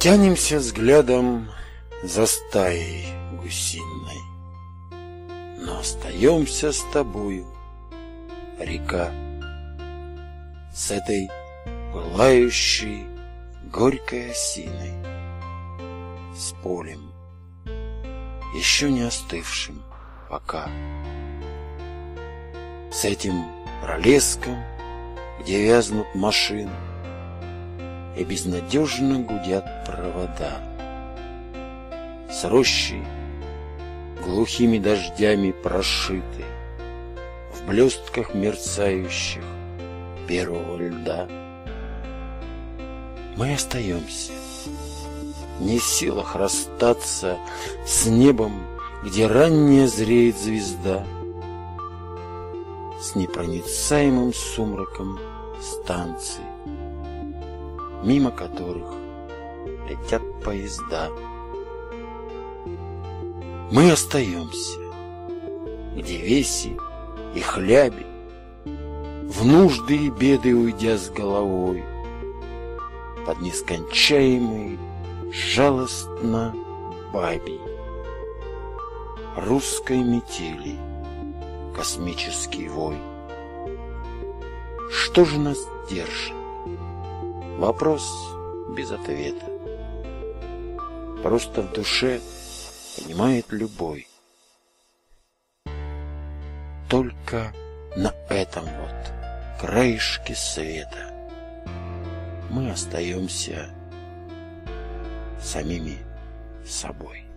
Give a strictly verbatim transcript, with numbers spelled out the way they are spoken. Тянемся взглядом за стаей гусиной, но остаемся с тобою, река, с этой пылающей горькой осиной, с полем, еще не остывшим пока, с этим пролеском, где вязнут машины и безнадежно гудят провода, с рощей, глухими дождями прошиты, в блестках мерцающих первого льда. Мы остаемся, не в силах расстаться с небом, где ранняя зреет звезда, с непроницаемым сумраком станций, мимо которых летят поезда. Мы остаемся, где веси и хляби, в нужды и беды уйдя с головой, под нескончаемый жалостно бабий русской метели космический вой. Что же нас держит? Вопрос без ответа. Просто в душе понимает любой. Только на этом вот краешке света мы остаемся самими собой.